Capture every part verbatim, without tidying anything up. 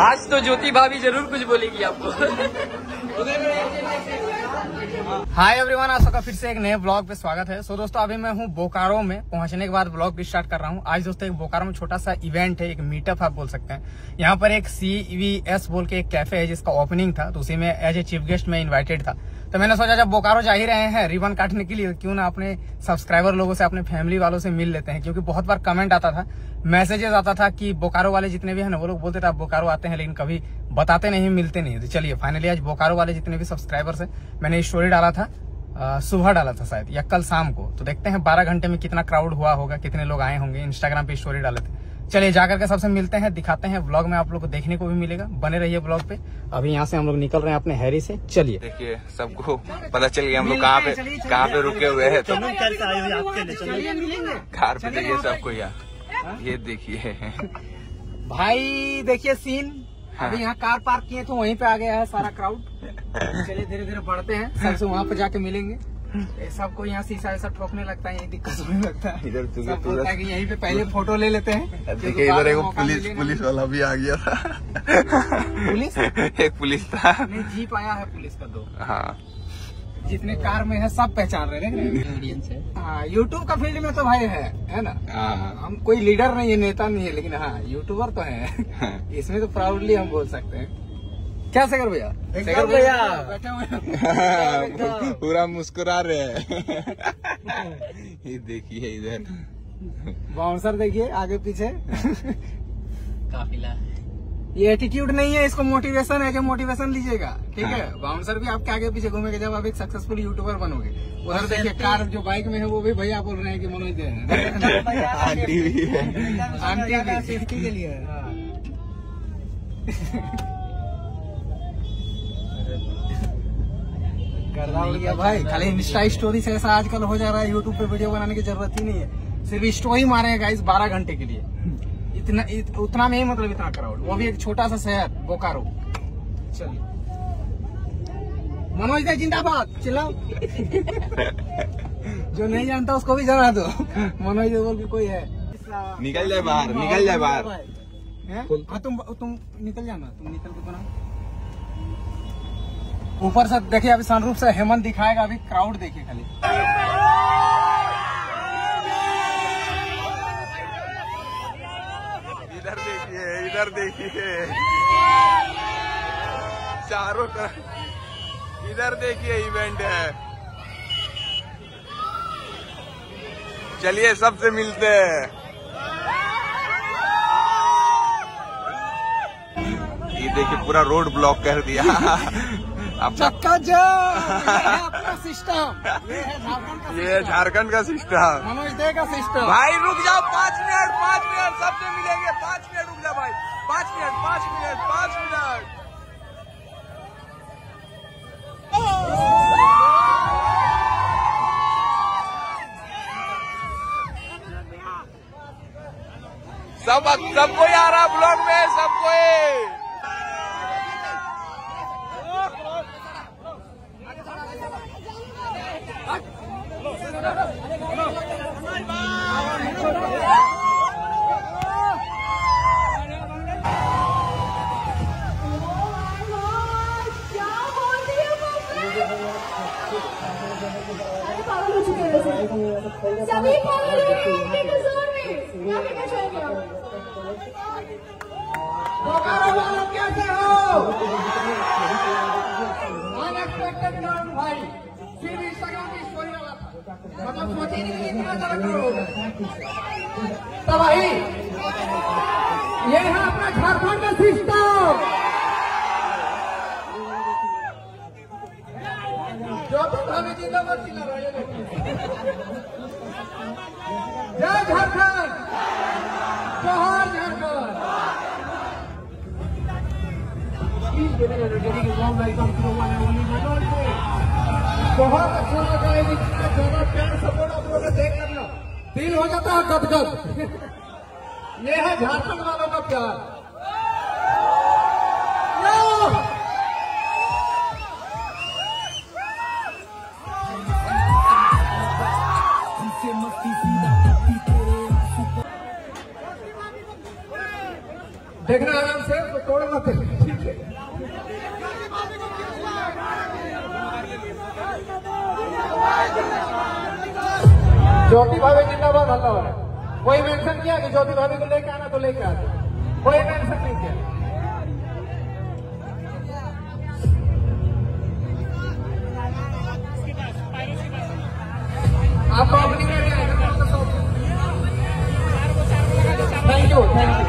आज तो ज्योति भाभी जरूर कुछ बोलेगी आपको। हाय एवरीवन, आप सबका फिर से एक नए ब्लॉग पे स्वागत है। सो so, दोस्तों अभी मैं हूँ बोकारो में। पहुंचने के बाद ब्लॉग भी स्टार्ट कर रहा हूँ। आज दोस्तों एक बोकारो में छोटा सा इवेंट है, एक मीटअप आप बोल सकते हैं। यहाँ पर एक सी वी एस बोल के एक कैफे है जिसका ओपनिंग था, तो उसी में एज ए चीफ गेस्ट मैं इन्वाइटेड था। तो मैंने सोचा जब बोकारो जा ही रहे हैं रिबन काटने के लिए, क्यों ना अपने सब्सक्राइबर लोगों से, अपने फैमिली वालों से मिल लेते हैं। क्योंकि बहुत बार कमेंट आता था, मैसेजेस आता था कि बोकारो वाले जितने भी हैं ना, वो लोग बोलते थे आप बोकारो आते हैं लेकिन कभी बताते नहीं, मिलते नहीं। तो चलिए फाइनली आज बोकारो वाले जितने भी सब्सक्राइबर्स हैं, मैंने स्टोरी डाला था, सुबह डाला था शायद या कल शाम को, तो देखते हैं बारह घंटे में कितना क्राउड हुआ होगा, कितने लोग आए होंगे। इंस्टाग्राम पे स्टोरी डाले थे। चलिए जाकर के सबसे मिलते हैं, दिखाते हैं। ब्लॉग में आप लोग को देखने को भी मिलेगा, बने रहिए ब्लॉग पे। अभी यहाँ से हम लोग निकल रहे हैं अपने हैरी से। चलिए देखिए, सबको पता चल गया हम लोग कहाँ पे कहाँ पे रुके हुए हैं। तो कार पे देखिए सबको, यार ये देखिए भाई, देखिए सीन। अभी यहाँ कार पार्क किए तो वहीं पे आ गया है सारा क्राउड। चलिए धीरे धीरे बढ़ते हैं, सबसे वहाँ पे जाके मिलेंगे। सबको यहाँ शीशा ऐसा ठोकने लगता है, यही दिक्कत होने लगता है। इधर सब बोलता है कि यहीं पे पहले फोटो ले लेते हैं। देखिए इधर एक पुलिस पुलिस वाला भी आ गया था। पुलिस एक पुलिस था, नहीं जीप आया है पुलिस का दो। हाँ, जितने कार में है सब पहचान रहे हैं। यूट्यूब का फील्ड में तो भाई है है ना, हम कोई लीडर नहीं है, नेता नहीं है, लेकिन हाँ यूट्यूबर तो है, इसमें तो प्राउडली हम बोल सकते हैं। क्या शेखर भैया, शेखर भैया पूरा मुस्कुरा रहे हैं। ये देखिए इधर बाउंसर, देखिए आगे पीछे काफिला। ये एटीट्यूड नहीं है, इसको मोटिवेशन है कि मोटिवेशन लीजिएगा, ठीक है। बाउंसर भी आपके आगे पीछे घूमेंगे जब आप एक सक्सेसफुल यूट्यूबर बनोगे। उधर देखिए कार जो बाइक में है वो भी भैया बोल रहे हैं कि मनोज दे। आंटी भी है, सेफ्टी के लिए भाई। खाली इंस्टा स्टोरी से ऐसा आजकल हो जा रहा है, यूट्यूब पे वीडियो बनाने की जरूरत ही नहीं है। सिर्फ स्टोरी मारे गाइस बारह घंटे के लिए, इतना इत, उतना में ही मतलब इतना क्राउड, वो भी एक छोटा सा शहर बोकारो। चलिए मनोज दा जिंदाबाद चिल्लाओ। जो नहीं जानता उसको भी जाना दो। मनोज बोल के कोई है, निकल जाए बाहर, निकल जाए बाहर। तुम तुम निकल जाना, तुम निकल के बनाओ। ऊपर से देखिए, अभी सनरूफ से हेमंत दिखाएगा। अभी क्राउड देखिए खाली, इधर देखिए, इधर देखिए, चारों तरफ इधर देखिए इवेंट है। चलिए सबसे मिलते हैं। ये देखिए पूरा रोड ब्लॉक कर दिया। चक्का जो आपका सिस्टम, ये झारखंड का सिस्टम, मनोज दे का सिस्टम। भाई रुक जाओ पाँच मिनट, पाँच मिनट सबसे मिलेंगे। पाँच मिनट रुक जाओ भाई, पाँच मिनट पाँच मिनट पाँच मिनट। सब सबको आ रहा ब्लॉग में, सबको सभी कैसे हो? अनएक्सपेक्टेड नॉर्म भाई, सिर्फ इंस्टाग्राम की स्टोरी वाला था, मतलब सोचे नहीं इतना ज्यादा तबाही। ये है अपना झारखंड का सिस्टम। ज्योति भाभी जिंदाबाद चिल्ला रहे हैं। जय झारखंड, जय झारखंड। बहुत अच्छा लगा है, ज्यादा प्यार सपोर्ट आप लोगों ने देख करना, दिल हो जाता है गदगद। ये है झारखंड वालों का प्यार। देखना आराम से, तोड़ मत। ज्योति भाभी जिंदाबाद हल्ला हो रहा है। कोई मेंशन किया कि ज्योति भाभी को लेके आना तो लेके आते, कोई मेंशन नहीं किया। आप अपनी थैंक यू थैंक यू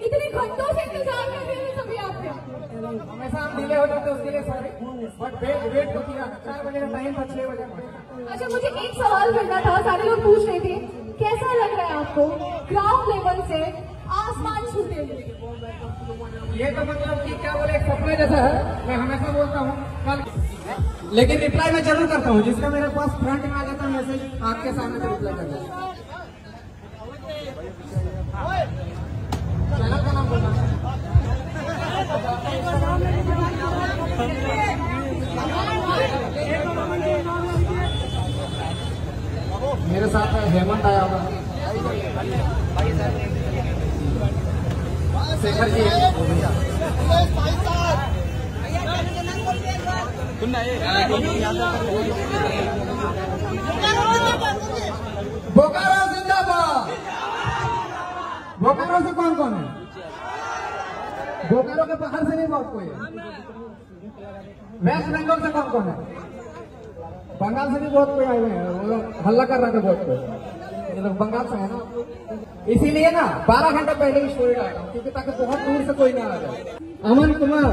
इतने घंटों से इंतजार कर रहे हैं सभी आपके। हमेशा हम डिले हो जाते हैं उसके लिए सॉरी, बट वेट वेट तो किया चार बजे का टाइम था छह बजे। अच्छा मुझे एक सवाल करना था, सारे लोग पूछ रहे थे कैसा लग रहा है आपको ग्राउंड लेवल से आसमान छूते हुए? ये तो मतलब कि क्या बोले, एक सपने जैसा है। मैं हमेशा बोलता हूँ कल, लेकिन रिप्लाई मैं जरूर करता हूँ। जिसका मेरे पास फ्रंट में आ जाता है मैसेज आपके सामने से रिप्लाई करता है। चैनल का नाम बोलना मेरे साथ है हेमंत आया हुआ, शेखर जी है, बोकारो जिंदाबाद। बोकारो से कौन कौन है? बोकारो के बाहर से नहीं बहुत कोई है। वेस्ट बंगाल से कौन कौन है? बंगाल से भी बहुत कोई आए हुए हैं, वो लोग हल्ला कर रहे थे बहुत कोई, ये लोग बंगाल से है ना। इसीलिए ना बारह घंटा पहले ही स्टोरी डाला क्योंकि ताकि बहुत दूर से कोई ना आ जाए। अमन कुमार,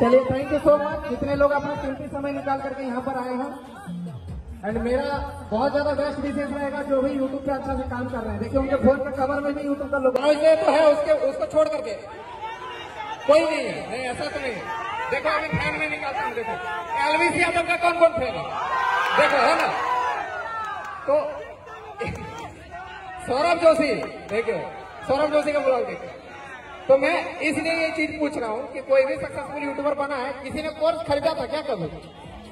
चलिए थैंक यू सो मच जितने लोग अपना कीमती समय निकाल करके यहाँ पर आए हैं। एंड मेरा बहुत ज्यादा बेस्ट विशेष रहेगा जो भी यूट्यूब पे अच्छा से काम कर रहे हैं। देखिए उनके फोन पे कवर में भी यूट्यूब का लोग ये तो है, उसके उसको छोड़ करके कोई नहीं है। नहीं ऐसा तो नहीं है, देखो अभी फैन में निकालता हूँ। देखो एलवीसी यादव का कौन कौन फैन है, देखो है ना। तो सौरभ जोशी, देखिए सौरभ जोशी का ब्लॉग देखिए। तो मैं इसलिए ये चीज पूछ रहा हूँ कि कोई भी सक्सेसफुल यूट्यूबर बना है, किसी ने कोर्स खरीदा था क्या कभी?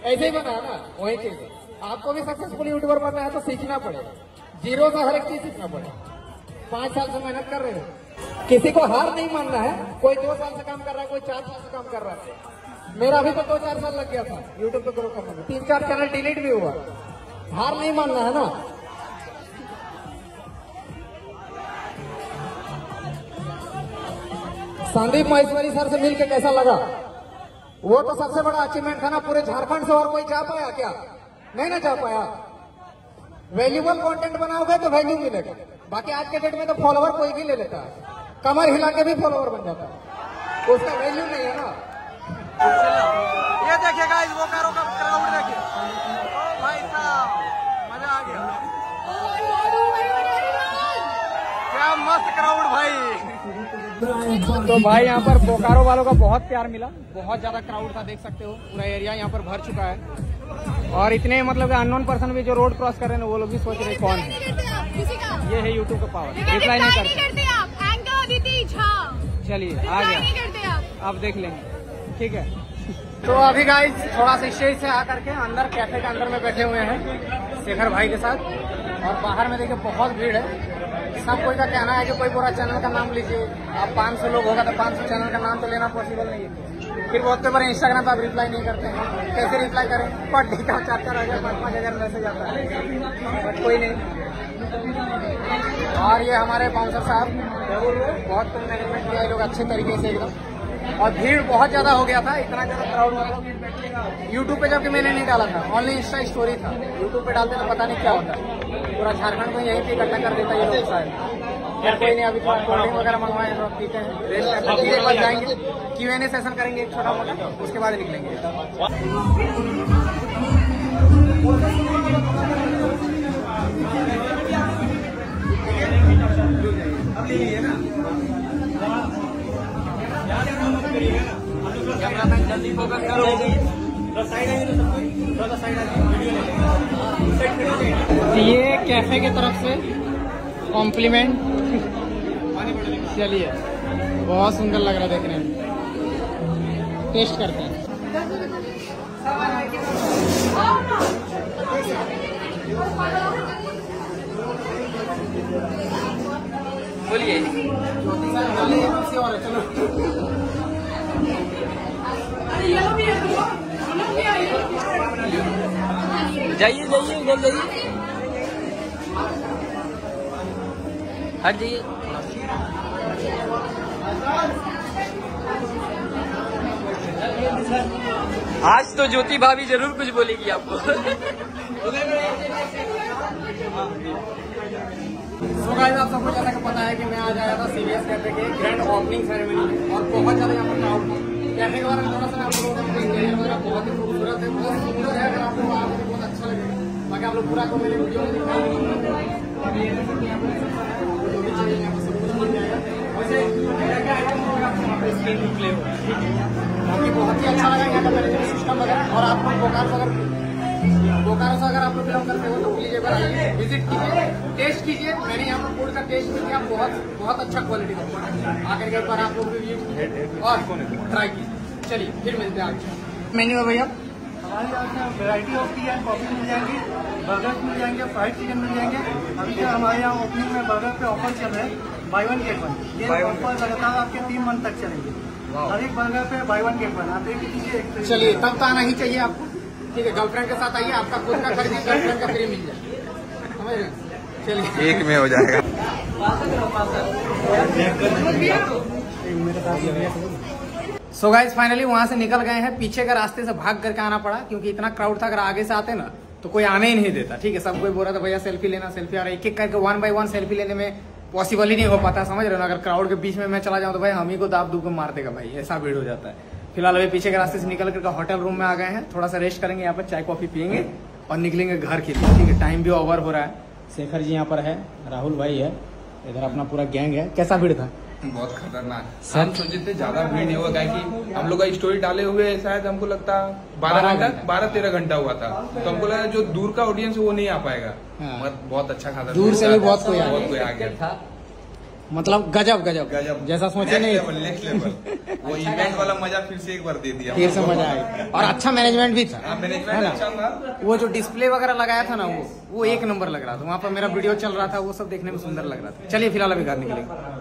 ऐसे ही बना ना, वही चीज है। आपको भी सक्सेसफुल यूट्यूबर बनना है तो सीखना पड़ेगा, जीरो से हर एक चीज सीखना पड़ेगा। पांच साल से मेहनत कर रहे हो, किसी को हार नहीं मानना है। कोई दो साल से काम कर रहा है, कोई चार साल से काम कर रहा है। मेरा भी तो दो चार साल लग गया था यूट्यूब पे ग्रो करने में, तीन चार चैनल डिलीट भी हुआ। हार नहीं मानना है ना। संदीप माहेश्वरी सर से मिलकर कैसा लगा? वो तो सबसे बड़ा अचीवमेंट था ना, पूरे झारखंड से और कोई जा पाया क्या? नहीं ना जा पाया। वैल्यूबल कंटेंट बनाओगे तो वैल्यू मिलेगा, बाकी आज के डेट में तो फॉलोवर कोई भी ले लेता है, कमर हिला के भी फॉलोवर बन जाता है, उसका वैल्यू नहीं है ना। ये देखिए गाइस बोकारो का क्राउड देखिए, ओ भाई साहब मजा आ गया, क्या मस्त क्राउड भाई। तो भाई यहाँ पर बोकारो वालों का बहुत प्यार मिला, बहुत ज्यादा क्राउड था, देख सकते हो पूरा एरिया यहाँ पर भर चुका है। और इतने मतलब अननोन पर्सन भी जो रोड क्रॉस कर रहे हैं वो लोग भी सोच रहे हैं कौन है। ये है यूट्यूब का पावर, रिप्लाई नहीं करते आप। चलिए आ गया, आप देख लेंगे ठीक है। तो अभी गाइस थोड़ा सा स्टेज से आकर के अंदर कैफे के अंदर में बैठे हुए हैं शेखर भाई के साथ, और बाहर में देखिए बहुत भीड़ है। सब कोई का कहना है कि कोई पूरा चैनल का नाम लीजिए आप, पाँच सौ लोग होगा तो पाँच सौ चैनल का नाम तो लेना पॉसिबल नहीं है। फिर बहुत बार इंस्टाग्राम पर आप रिप्लाई नहीं करते हैं, कैसे रिप्लाई करें? पर देखा चार चार हजार पाँच पाँच हजार मैसेज आता है, बट कोई नहीं। और ये हमारे बाउंसर साहब बहुत कम मैनेजमेंट किया लोग अच्छे तरीके से एकदम। और भीड़ बहुत ज़्यादा हो गया था, इतना ज़्यादा क्राउड मतलब यूट्यूब पे जबकि मैंने नहीं डाला था, ऑनली इंस्टा स्टोरी था। यूट्यूब पे डालते तो पता नहीं क्या होता, पूरा झारखंड को यहीं पर इकट्ठा कर देता ये लोग शायद। और कोई नहीं, अभी थोड़ा कोल्ड ड्रिंक वगैरह मंगवाए तो ठीक है, रेस्ट बाद जाएंगे क्यू एन ए सेशन करेंगे एक छोटा मोटा, उसके बाद निकलेंगे। जल्दी फोकस करो, ये कैफे की तरफ से कॉम्प्लीमेंट। चलिए, बहुत सुंदर लग रहा है देखने में। टेस्ट करते हैं। बोलिए। चलो जाइए जाइए उधर जाइए हट जाइए। आज तो ज्योति भाभी जरूर कुछ बोलेगी आपको। So guys, आप सबको जैसा कि पता है कि मैं आज आया था सीवीएस कैफे के ग्रैंड ओपनिंग सेरेमनी और बहुत ज्यादा यहाँ पर क्राउड था। कैफे के बारे में थोड़ा सा आप लोगों को इंटीरियर वगैरह बहुत ही खूबसूरत है, बहुत सुंदर है। अगर आप लोग वहाँ पर बहुत अच्छा लगेगा। बाकी आप लोग पूरा को मेरे वीडियो में दिखाई जो भी चाहिए यहाँ पर सब कुछ मिल जाएगा। वैसे क्या आइटम होगा आपको वहाँ पर स्क्रीन भी प्ले होगा। बाकी बहुत ही अच्छा लगा यहाँ का मैनेजमेंट सिस्टम वगैरह। और आप लोग बोकारो अगर बोकारो से अगर आप लोग बिलोंग करते हो तो प्लीज एक बार आइए, विजिट कीजिए, टेस्ट कीजिए। मैंने यहाँ पर फूड का टेस्ट भी किया, बहुत बहुत अच्छा क्वालिटी का। आखिर के बार आप लोग रिव्यू कीजिए और ट्राई कीजिए। चलिए फिर मिलते हैं आज। मेन्यू है भैया हमारे यहाँ में variety of tea and coffee मिल जाएंगी, बर्गर मिल जाएंगे, फ्राइड चिकन मिल जाएंगे। अभी जो हमारे यहाँ ओपनिंग में बर्गर पे ऑफर चल रहे हैं बाई वन गेट वन। ये ऑफर लगातार आपके तीन मंथ तक चलेंगे। हर एक बर्गर पे बाई वन गेट वन। आप देखिए, चलिए तब तो आना ही चाहिए आपको। ठीक है, गर्लफ्रेंड के साथ आइए, आपका खुद का खर्च गर्लफ्रेंड का फ्री मिल जाए, समझ रहे हैं। चलिए एक में हो जाएगा। सो गाइज फाइनली वहाँ से निकल गए हैं। पीछे के रास्ते से भाग करके आना पड़ा क्योंकि इतना क्राउड था। अगर आगे से आते ना तो कोई आने ही नहीं देता। ठीक है, सब कोई बोल रहा था भैया सेल्फी लेना सेल्फी। और एक एक करके वन बाय वन सेल्फी लेने में पॉसिबल ही नहीं हो पाता, समझ रहे हो ना। अगर क्राउड के बीच में मैं चला जाऊँ तो भाई हम ही को दाब दूब को मार देगा भाई, ऐसा भीड़ हो जाता है। फिलहाल अभी पीछे के रास्ते से निकल करके होटल रूम में आ गए हैं। थोड़ा सा रेस्ट करेंगे, यहाँ पर चाय कॉफी पियेंगे और निकलेंगे घर के लिए। ठीक है, टाइम भी ओवर हो रहा है। शेखर जी यहाँ पर है, राहुल भाई है, इधर अपना पूरा गैंग है। कैसा भीड़ था, बहुत खतरनाक। हम सोचते ज्यादा भीड़ नहीं हुआ क्योंकि हम लोग का स्टोरी डाले हुए शायद हमको लगता बारह घंटा बारह तेरह घंटा हुआ था, तो हमको लगा जो दूर का ऑडियंस वो नहीं आ पाएगा। हाँ। बहुत अच्छा खासा दूर से भी बहुत कोई बहुत कोई आ गया था, मतलब गजब गजब गजब जैसा सोचे नहीं। नेक्स्ट लेवल वो इवेंट वाला मजा फिर से एक बार दे दिया, फिर से मजा आया। और अच्छा मैनेजमेंट भी था, मैनेजमेंट अच्छा था। वो जो डिस्प्ले वगैरह लगाया था ना वो वो एक नंबर लग रहा था। वहाँ पर मेरा वीडियो चल रहा था, वो सब देखने में सुंदर लग रहा था। चलिए फिलहाल अभी घर निकलेंगे।